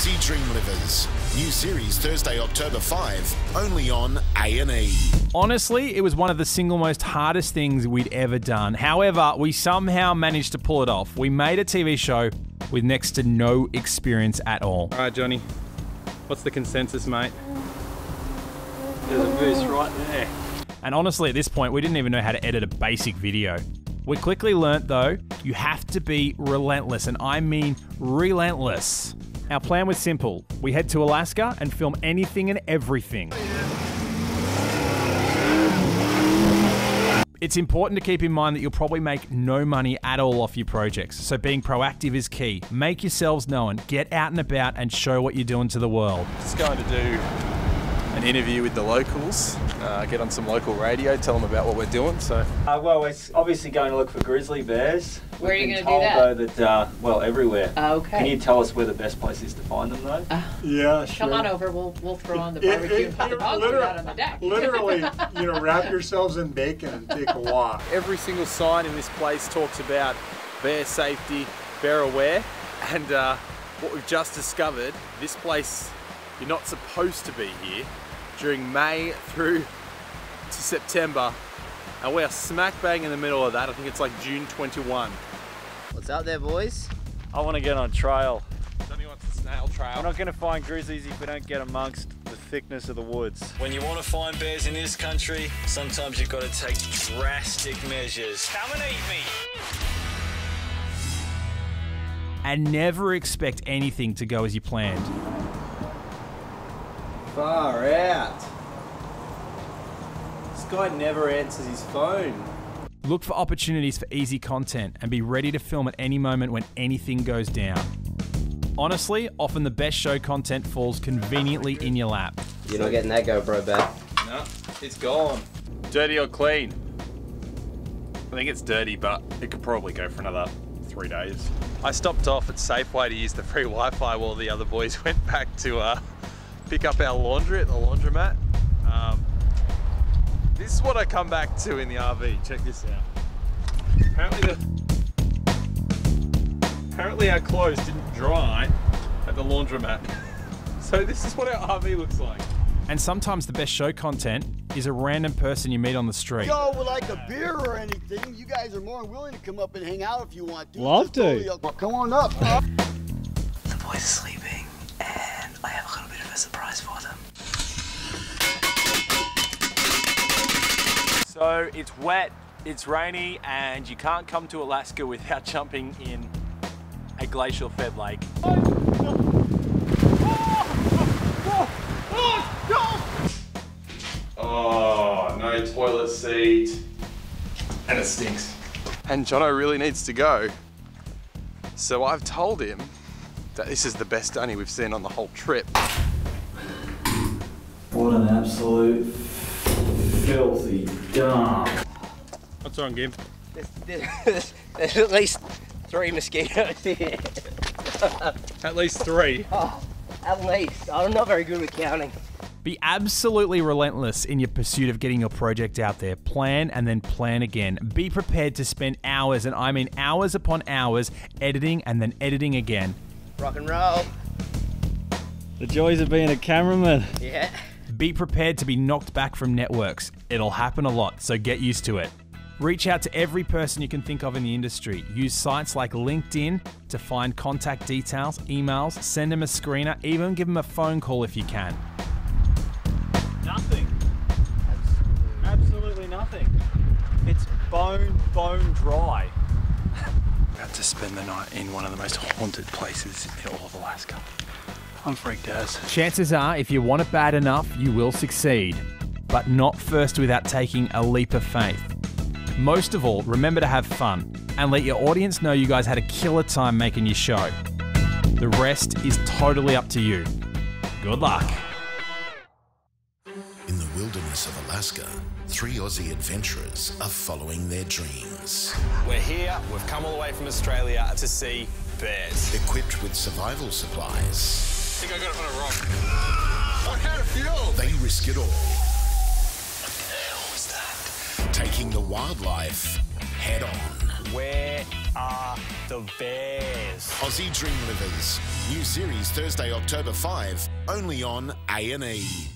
Aussie Dreamlivers. New series Thursday, October 5, only on A&E. Honestly, it was one of the single most hardest things we'd ever done. However, we somehow managed to pull it off. We made a TV show with next to no experience at all. All right, Johnny, what's the consensus, mate? There's a boost right there. And honestly, at this point, we didn't even know how to edit a basic video. We quickly learnt, though, you have to be relentless, and I mean relentless. Our plan was simple. We head to Alaska and film anything and everything. It's important to keep in mind that you'll probably make no money at all off your projects, so being proactive is key. Make yourselves known, get out and about, and show what you're doing to the world. Just going to do an interview with the locals, get on some local radio, tell them about what we're doing. So, well, we're obviously going to look for grizzly bears. Where We've are you going to do that? Though, that well, everywhere. Okay. Can you tell us where the best place is to find them, though? Yeah, sure. Come on over. We'll throw on the barbecue. Put the dogs out on the deck. Literally, you know, wrap yourselves in bacon and take a walk. Every single sign in this place talks about bear safety, bear aware, and what we've just discovered, this place. You're not supposed to be here during May through to September, and we're smack bang in the middle of that. I think it's like June 21. What's up there, boys? I want to get on trail. Somebody wants the snail trail. We're not going to find grizzlies if we don't get amongst the thickness of the woods. When you want to find bears in this country, sometimes you've got to take drastic measures. Come and eat me. And never expect anything to go as you planned. Far out. This guy never answers his phone. Look for opportunities for easy content and be ready to film at any moment when anything goes down. Honestly, often the best show content falls conveniently in your lap. You're not getting that GoPro back. No, it's gone. Dirty or clean? I think it's dirty, but it could probably go for another 3 days. I stopped off at Safeway to use the free Wi-Fi while the other boys went back to pick up our laundry at the laundromat. This is what I come back to in the RV. Check this out. Apparently our clothes didn't dry at the laundromat. So this is what our RV looks like. And sometimes the best show content is a random person you meet on the street. Yo, would like a beer or anything? You guys are more than willing to come up and hang out if you want to. Love to. Totally up. Well, come on up. The boys are sleeping. I have a little bit of a surprise for them. So it's wet, it's rainy, and you can't come to Alaska without jumping in a glacial-fed lake. Oh, no toilet seat. And it stinks. And Jono really needs to go. So I've told him that this is the best dunny we've seen on the whole trip. What an absolute filthy dump. What's wrong, Gib? There's at least 3 mosquitoes here. At least 3? Oh, at least. I'm not very good with counting. Be absolutely relentless in your pursuit of getting your project out there. Plan and then plan again. Be prepared to spend hours, and I mean hours upon hours, editing and then editing again. Rock and roll. The joys of being a cameraman. Yeah. Be prepared to be knocked back from networks. It'll happen a lot, so get used to it. Reach out to every person you can think of in the industry. Use sites like LinkedIn to find contact details, emails, send them a screener, even give them a phone call if you can. Nothing. Absolutely nothing. It's bone dry. About to spend the night in one of the most haunted places in all of Alaska. I'm freaked out. Chances are, if you want it bad enough, you will succeed. But not first without taking a leap of faith. Most of all, remember to have fun and let your audience know you guys had a killer time making your show. The rest is totally up to you. Good luck. In the wilderness of Alaska, 3 Aussie adventurers are following their dreams. We're here, we've come all the way from Australia to see bears. Equipped with survival supplies. I think I got it on a rock. I'm out of fuel! They risk it all. What the hell was that? Taking the wildlife head on. Where are the bears? Aussie Dreamlivers. New series Thursday, October 5, only on A&E.